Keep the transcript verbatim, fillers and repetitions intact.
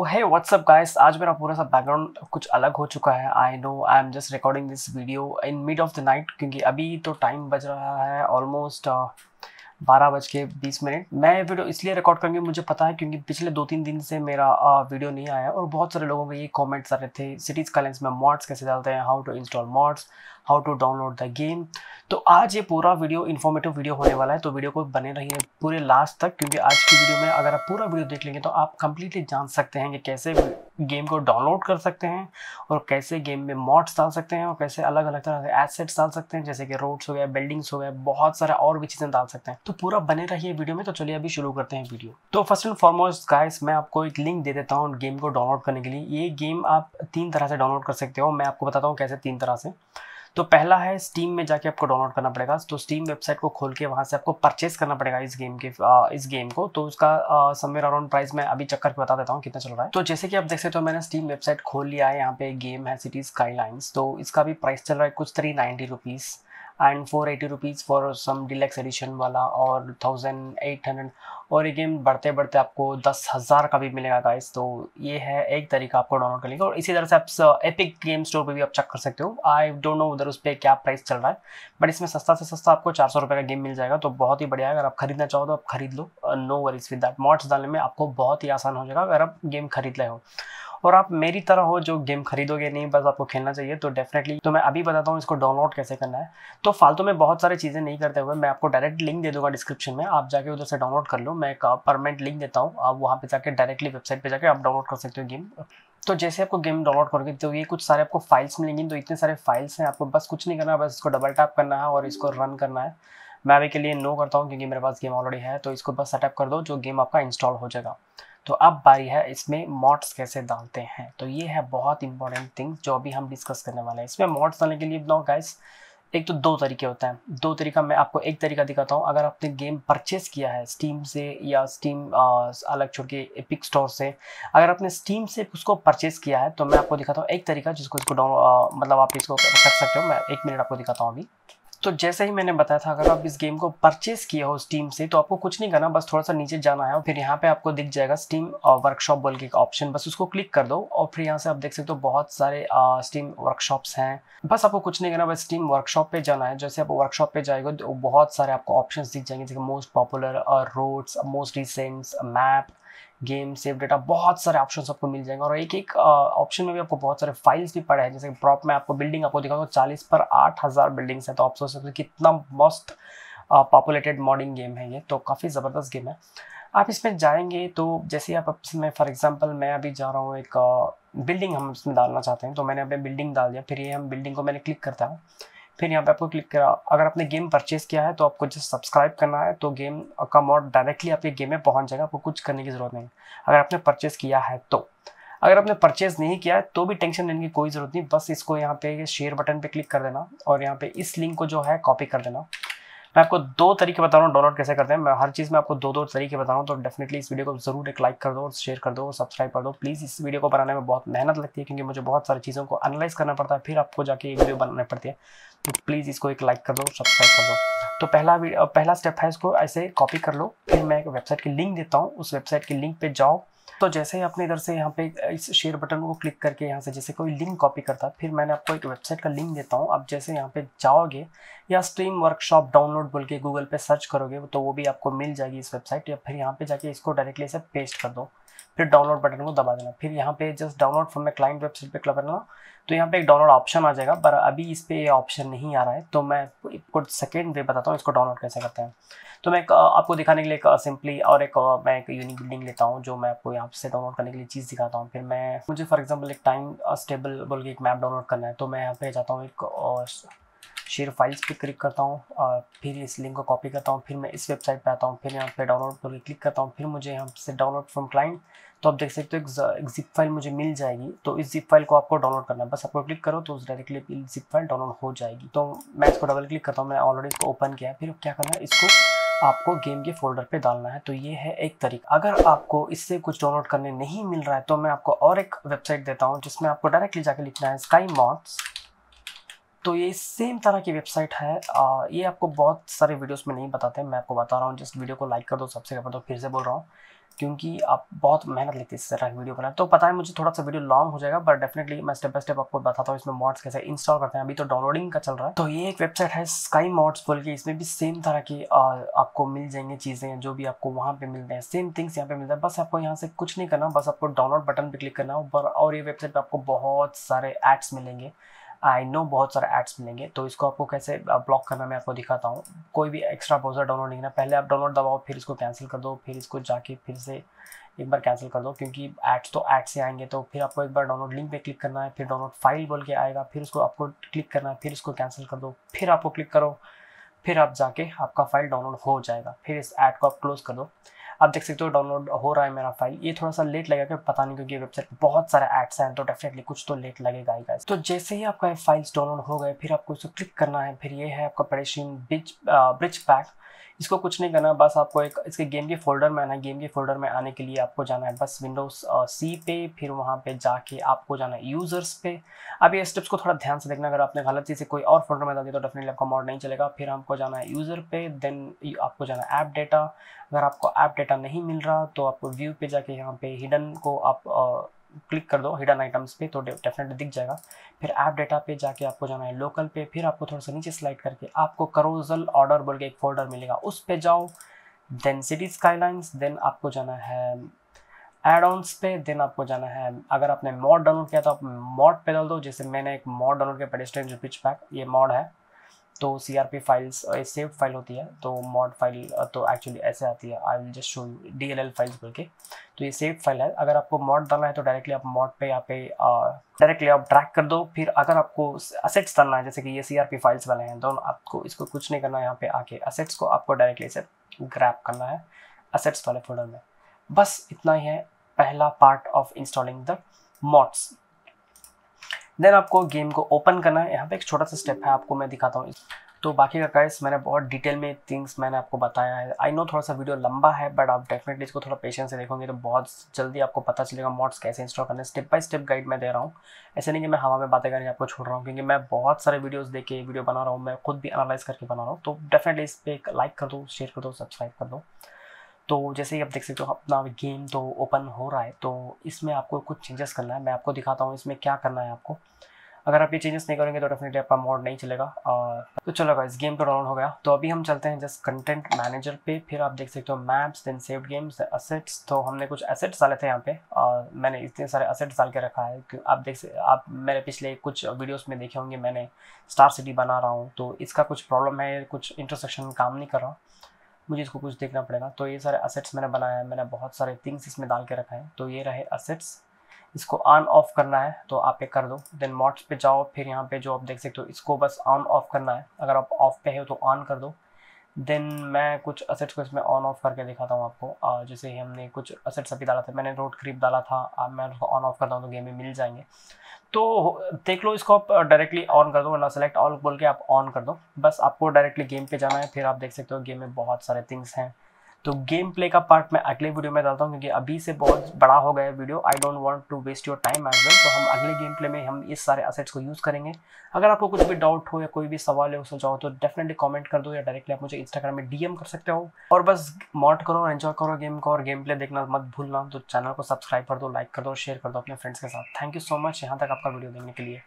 तो है WhatsApp guys, आज मेरा पूरा सा बैकग्राउंड कुछ अलग हो चुका है। I know I am just recording this video in mid of the night, क्योंकि अभी तो टाइम बज रहा है ऑलमोस्ट बारह बज के बीस मिनट। मैं वीडियो इसलिए रिकॉर्ड करूँगी, मुझे पता है, क्योंकि पिछले दो तीन दिन से मेरा वीडियो नहीं आया और बहुत सारे लोगों के ये कमेंट्स आ रहे थे सिटीज स्काइलाइंस में मॉड्स कैसे डालते हैं, how to install mods, how to download the game. तो आज ये पूरा वीडियो इन्फॉर्मेटिव वीडियो होने वाला है, तो वीडियो को बने रहिए पूरे लास्ट तक, क्योंकि आज की वीडियो में अगर आप पूरा वीडियो देख लेंगे तो आप कंप्लीटली जान सकते हैं कि कैसे गेम को डाउनलोड कर सकते हैं और कैसे गेम में मॉड्स डाल सकते हैं और कैसे अलग अलग तरह के एसेट्स डाल सकते हैं, जैसे कि रोड्स हो गया, बिल्डिंग्स हो गया, बहुत सारा और भी चीज़ें डाल सकते हैं। तो पूरा बने रहिए वीडियो में। तो चलिए अभी शुरू करते हैं वीडियो। तो फर्स्ट एंड फॉरमोस्ट गाइस, मैं आपको एक लिंक दे देता हूँ गेम को डाउनलोड करने के लिए। ये गेम आप तीन तरह से डाउनलोड कर सकते हो, मैं आपको बताता हूँ कैसे तीन तरह से। तो पहला है स्टीम में जाके आपको डाउनलोड करना पड़ेगा, तो स्टीम वेबसाइट को खोल के वहाँ से आपको परचेस करना पड़ेगा इस गेम के इस गेम को। तो उसका समवेयर अराउंड प्राइस मैं अभी चक्कर पे बता देता हूँ कितना चल रहा है। तो जैसे कि आप देख सकते हो, मैंने स्टीम वेबसाइट खोल लिया है। यहाँ पे गेम है सिटीज स्काईलाइंस, तो इसका भी प्राइस चल रहा है कुछ three ninety rupees and four eighty rupees for some deluxe edition वाला और थाउजेंड एट हंड्रेड, और ये गेम बढ़ते बढ़ते आपको दस हज़ार का भी मिलेगा गाइस। तो ये है एक तरीका आपको डाउनलोड करने का, और इसी तरह से आप एपिक गेम स्टोर पे भी आप चेक कर सकते हो। आई डोंट नो उधर उस पर क्या प्राइस चल रहा है, बट इसमें सस्ता से सस्ता आपको चार सौ रुपये का गेम मिल जाएगा, तो बहुत ही बढ़िया है। अगर आप खरीदना चाहो तो आप खरीद लो, no worries with that. Mods डालने में आपको बहुत ही आसान हो जाएगा अगर आप गेम खरीद रहे हो, और आप मेरी तरह हो जो गेम खरीदोगे नहीं, बस आपको खेलना चाहिए। तो डेफिनेटली तो मैं अभी बताता हूँ इसको डाउनलोड कैसे करना है। तो फालतू में बहुत सारी चीज़ें नहीं करते हुए मैं आपको डायरेक्ट लिंक दे दूँगा डिस्क्रिप्शन में, आप जाके उधर से डाउनलोड कर लो। मैं एक परमानेंट लिंक देता हूँ, आप वहाँ पे जाके डायरेक्टली वेबसाइट पे जाके आप डाउनलोड कर सकते हो गेम। तो जैसे आपको गेम डाउनलोड करोगे तो ये कुछ सारे आपको फाइल्स मिलेंगी। तो इतने सारे फाइल्स हैं, आपको बस कुछ नहीं करना है, बस इसको डबल टैप करना है और इसको रन करना है। मैं अभी के लिए नो करता हूँ क्योंकि मेरे पास गेम ऑलरेडी है, तो इसको बस सेटअप कर दो, जो गेम आपका इंस्टॉल हो जाएगा। तो अब बारी है इसमें मॉड्स कैसे डालते हैं। तो ये है बहुत इंपॉर्टेंट थिंग जो अभी हम डिस्कस करने वाले हैं। इसमें मॉड्स डालने के लिए बताओ गाइस, एक तो दो तरीके होते हैं। दो तरीका मैं आपको एक तरीका दिखाता हूँ। अगर आपने गेम परचेस किया है स्टीम से या स्टीम अलग छोड़ के एपिक स्टोर से, अगर आपने स्टीम से उसको परचेस किया है तो मैं आपको दिखाता हूँ एक तरीका जिसको इसको डाउन मतलब आप इसको कर सकते हो। मैं एक मिनट आपको दिखाता हूँ अभी। तो जैसे ही मैंने बताया था, अगर आप इस गेम को परचेस किया हो स्टीम से तो आपको कुछ नहीं करना, बस थोड़ा सा नीचे जाना है और फिर यहाँ पे आपको दिख जाएगा स्टीम वर्कशॉप बोल के एक ऑप्शन, बस उसको क्लिक कर दो। और फिर यहाँ से आप देख सकते हो बहुत सारे स्टीम वर्कशॉप्स हैं। बस आपको कुछ नहीं करना, बस स्टीम वर्कशॉप पे जाना है। जैसे आप वर्कशॉप पे जाएगा तो बहुत सारे आपको ऑप्शन दिख जाएंगे, जैसे most popular, roads, most recent, map, game, save data, बहुत सारे ऑप्शंस आपको मिल जाएंगे। और एक एक ऑप्शन में भी आपको बहुत सारे फाइल्स भी पड़े हैं। जैसे प्रॉप में आपको बिल्डिंग आपको दिखाऊंगा, चालीस पर आठ हज़ार बिल्डिंग्स हैं, तो आप सोच सकते हो कितना मोस्ट पॉपुलेटेड मॉडिंग गेम है ये। तो काफ़ी ज़बरदस्त गेम है। आप इसमें जाएंगे तो जैसे आप इसमें फॉर एग्जांपल मैं अभी जा रहा हूँ, एक बिल्डिंग हम इसमें डालना चाहते हैं, तो मैंने अपने बिल्डिंग डाल दिया। फिर ये हम बिल्डिंग को मैंने क्लिक करता हूँ, फिर यहाँ पे आपको क्लिक करा। अगर आपने गेम परचेस किया है तो आपको जस्ट सब्सक्राइब करना है, तो गेम का मॉड डायरेक्टली आपके गेम में पहुँच जाएगा, आपको कुछ करने की ज़रूरत नहीं अगर आपने परचेस किया है तो। अगर आपने परचेस नहीं किया है तो भी टेंशन लेने की कोई ज़रूरत नहीं, बस इसको यहाँ पे शेयर बटन पे क्लिक कर देना और यहाँ पे इस लिंक को जो है कॉपी कर देना। मैं आपको दो तरीके बता रहा हूँ डाउनलोड कैसे करते हैं, मैं हर चीज़ में आपको दो दो तरीके बता रहा हूँ। तो डेफिनेटली इस वीडियो को जरूर एक लाइक कर दो और शेयर कर दो और सब्सक्राइब कर दो। प्लीज़ इस वीडियो को बनाने में बहुत मेहनत लगती है, क्योंकि मुझे बहुत सारी चीज़ों को एनालाइज करना पड़ता है, फिर आपको जाके ये वीडियो बनानी पड़ती है। तो प्लीज़ इसको एक लाइक कर दो, सब्सक्राइब कर दो। तो पहला पहला स्टेप है, इसको ऐसे कॉपी कर लो। फिर मैं एक वेबसाइट की लिंक देता हूँ, उस वेबसाइट की लिंक पर जाओ। तो जैसे ही आपने इधर से यहाँ पे इस शेयर बटन को क्लिक करके यहाँ से जैसे कोई लिंक कॉपी करता, फिर मैंने आपको एक वेबसाइट का लिंक देता हूँ। आप जैसे यहाँ पे जाओगे या स्ट्रीम वर्कशॉप डाउनलोड बोल के गूगल पे सर्च करोगे तो वो भी आपको मिल जाएगी इस वेबसाइट। या फिर यहाँ पे जाके इसको डायरेक्टली से पेस्ट कर दो, फिर डाउनलोड बटन को दबा देना। फिर यहाँ पे just download from a client website पे क्लिक करना, तो यहाँ पे एक डाउनलोड ऑप्शन आ जाएगा, पर अभी इस पर ये ऑप्शन नहीं आ रहा है। तो मैं आपको सेकेंड वे बताता हूँ इसको डाउनलोड कैसे करते हैं। तो मैं आपको दिखाने के लिए एक सिंपली और एक मैं एक यूनिक बिल्डिंग लेता हूँ, जो मैं आपको यहाँ से डाउनलोड करने के लिए चीज़ दिखाता हूँ। फिर मैं मुझे फॉर एग्जांपल एक टाइम स्टेबल बोल के एक मैप डाउनलोड करना है, तो मैं यहाँ पे जाता हूँ, एक और शेयर फाइल्स पे क्लिक करता हूँ, फिर इस लिंक को कॉपी करता हूँ, फिर मैं इस वेबसाइट पे आता हूँ, फिर यहाँ पे डाउनलोड पर क्लिक करता हूँ। फिर मुझे यहाँ से डाउनलोड फ्रॉम क्लाइंट, तो आप देख सकते हो तो एक जिप फाइल मुझे मिल जाएगी। तो इस जिप फाइल को आपको डाउनलोड करना है, बस आपको क्लिक करो तो डायरेक्टली जिप फाइल डाउनलोड हो जाएगी। तो मैं इसको डबल क्लिक करता हूँ, मैं ऑलरेडी इसको ओपन किया। फिर क्या करना है, इसको आपको गेम के फोल्डर पे डालना है। तो ये है एक तरीका। अगर आपको इससे कुछ डाउनलोड करने नहीं मिल रहा है तो मैं आपको और एक वेबसाइट देता हूँ, जिसमें आपको डायरेक्टली जाके लिखना है स्काई मॉड्स। तो ये सेम तरह की वेबसाइट है। आ, ये आपको बहुत सारे वीडियोस में नहीं बताते, मैं आपको बता रहा हूँ। जस्ट वीडियो को लाइक कर दो, सब्सक्राइब कर दो। फिर से बोल रहा हूँ, क्योंकि आप बहुत मेहनत लगती है इस तरह की वीडियो बनाए तो पता है मुझे थोड़ा सा वीडियो लॉन्ग हो जाएगा, बट डेफिनेटली मैं स्टेप बाय स्टेप आपको बताता हूँ इसमें मॉड्स कैसे इंस्टॉल करते हैं। अभी तो डाउनलोडिंग का चल रहा है। तो ये एक वेबसाइट है स्काई मॉड्स बोल के, इसमें भी सेम तरह की आपको मिल जाएंगे चीज़ें जो भी आपको वहाँ पे मिलते हैं, सेम थिंग्स यहाँ पे मिलता है। बस आपको यहाँ से कुछ नहीं करना, बस आपको डाउनलोड बटन पर क्लिक करना है और ये वेबसाइट पर आपको बहुत सारे एड्स मिलेंगे। आई नो बहुत सारे एड्स मिलेंगे, तो इसको आपको कैसे ब्लॉक करना मैं आपको दिखाता हूँ। कोई भी एक्स्ट्रा ब्राउजर डाउनलोड नहीं करना, पहले आप डाउनलोड दबाओ, फिर इसको कैंसिल कर दो, फिर इसको जाके फिर से एक बार कैंसिल कर दो, क्योंकि एड्स तो एड्स से आएंगे। तो फिर आपको एक बार डाउनलोड लिंक पे क्लिक करना है, फिर डाउनलोड फाइल बोल के आएगा, फिर उसको आपको क्लिक करना है, फिर इसको कैंसिल कर दो, फिर आपको क्लिक करो, फिर आप जाके आपका फाइल डाउनलोड हो जाएगा। फिर इस ऐड को आप क्लोज़ कर दो। आप देख सकते हो डाउनलोड हो रहा है मेरा फाइल। ये थोड़ा सा लेट लगेगा पता नहीं, क्योंकि वेबसाइट पर बहुत सारे एड्स हैं तो डेफिनेटली कुछ तो लेट लगेगा ही गाइस। तो जैसे ही आपका फाइल्स डाउनलोड हो गए, फिर आपको इसको क्लिक करना है। फिर ये है आपका पेडेस्ट्रियन ब्रिज ब्रिज पैक। इसको कुछ नहीं करना, बस आपको एक इसके गेम के फोल्डर में आना है। गेम के फोल्डर में आने के लिए आपको जाना है बस विंडोज़ सी पे, फिर वहाँ पे जाके आपको जाना है यूज़र्स पे। अब ये स्टेप्स को थोड़ा ध्यान से देखना, अगर आपने गलती से कोई और फोल्डर में डाल दिया तो डेफिनेटली आपका मॉड नहीं चलेगा। फिर हमको जाना है यूज़र पे, देन आपको जाना है ऐप डेटा। अगर आपको ऐप डेटा नहीं मिल रहा तो आपको व्यू पे जाके यहाँ पे हिडन को आप आ, क्लिक कर दो, हिडन आइटम्स पे, तो डेफिनेटली दिख जाएगा। फिर ऐप डेटा पे जाके आपको जाना है लोकल पे। फिर आपको थोड़ा सा नीचे स्लाइड करके आपको करोजल ऑर्डर बोल के एक फोल्डर मिलेगा, उस पे जाओ। देन सिटीज स्काईलाइंस, देन आपको जाना है एड ऑन्स पे, देन आपको जाना है, अगर आपने मॉड डाउनलोड किया तो आप मॉड पे डाल दो। जैसे मैंने एक मॉड डाउनलोड किया पेडेस्ट्रियन पिच पैक, ये मॉड है तो C R P files save file होती है, तो मॉड फाइल तो एक्चुअली ऐसे आती है। I will just show you D L L files बोल के, तो ये सेव फाइल है। अगर आपको मॉड डालना है तो डायरेक्टली आप मॉड पे यहाँ पे डायरेक्टली आप ट्रैक कर दो। फिर अगर आपको असेट्स डालना है, जैसे कि ये सी आर पी फाइल्स वाले हैं, दोनों आपको इसको कुछ नहीं करना है। यहाँ पे आके असेट्स को आपको डायरेक्टली से ग्रैब करना है असेट्स वाले फोल्डर में। बस इतना ही है पहला part of installing the mods. Then आपको गेम को ओपन करना है। यहाँ पे एक छोटा सा स्टेप है, आपको मैं दिखाता हूँ। तो बाकी का गाइस मैंने बहुत डिटेल में थिंग्स मैंने आपको बताया है। आई नो थोड़ा सा वीडियो लंबा है, बट आप डेफिनेटली इसको थोड़ा पेशेंस से देखोगे तो बहुत जल्दी आपको पता चलेगा मॉड्स कैसे इंस्टॉल करना है। स्टेप बाय स्टेप गाइड मैं दे रहा हूँ, ऐसे नहीं कि मैं हवा में बातें करके आपको छोड़ रहा हूँ, क्योंकि मैं बहुत सारे वीडियोस देख के वीडियो बना रहा हूँ, मैं खुद भी एनालाइज करके बना रहा हूँ। तो डेफिनेटली इस पर एक लाइक कर दो, शेयर कर दो, सब्सक्राइब कर दो। तो जैसे ही आप देख सकते हो अपना गेम तो ओपन हो रहा है। तो इसमें आपको कुछ चेंजेस करना है, मैं आपको दिखाता हूँ इसमें क्या करना है आपको। अगर आप ये चेंजेस नहीं करेंगे तो डेफिनेटली आपका मॉड नहीं चलेगा। और तो चलो गाइस गेम तो डाउनलोड हो गया, तो अभी हम चलते हैं जस्ट कंटेंट मैनेजर पे। फिर आप देख सकते हो maps, then saved games, assets. तो हमने कुछ असेट्स डाले थे यहाँ पे, और मैंने इतने सारे असेट्स डाल के रखा है कि आप देख सकते, आप मेरे पिछले कुछ वीडियोज़ में देखे होंगे मैंने स्टार सिटी बना रहा हूँ, तो इसका कुछ प्रॉब्लम है, कुछ इंटरसेक्शन काम नहीं कर रहा, मुझे इसको कुछ देखना पड़ेगा। तो ये सारे असेट्स मैंने बनाया है, मैंने बहुत सारे थिंग्स इसमें डाल के रखा है। तो ये रहे असेट्स, इसको ऑन ऑफ करना है तो आप पे कर दो। देन मॉड्स पे जाओ, फिर यहाँ पे जो आप देख सकते हो इसको बस ऑन ऑफ करना है। अगर आप ऑफ पे हो तो ऑन कर दो। देन मैं कुछ असेट्स को इसमें ऑन ऑफ करके दिखाता हूँ आपको। जैसे हमने कुछ असेट्स अभी डाला था, मैंने रोड क्रीप डाला था, अब मैं उसको ऑन ऑफ करता हूँ तो गेम में मिल जाएंगे। तो देख लो, इसको आप डायरेक्टली ऑन कर दो, वरना सेलेक्ट ऑल बोल के आप ऑन कर दो। बस आपको डायरेक्टली गेम पे जाना है। फिर आप देख सकते हो गेम में बहुत सारे थिंग्स हैं, तो गेम प्ले का पार्ट मैं अगले वीडियो में डालता हूँ, क्योंकि अभी से बहुत बड़ा हो गया है video. I don't want to waste your time as well. तो हम अगले गेम प्ले में हम इस सारे असेट्स को यूज़ करेंगे। अगर आपको कुछ भी डाउट हो या कोई भी सवाल है उसमें जाओ तो डेफिनेटली कमेंट कर दो, या डायरेक्टली आप मुझे इंस्टाग्राम में डीएम कर सकते हो। और बस मॉड करो, एंजॉय करो गेम को, और गेम प्ले देखना मत भूलना। तो चैनल को सब्सक्राइब कर दो, लाइक कर दो, शेयर कर दो अपने फ्रेंड्स के साथ। थैंक यू सो मच यहाँ तक आपका वीडियो देखने के लिए।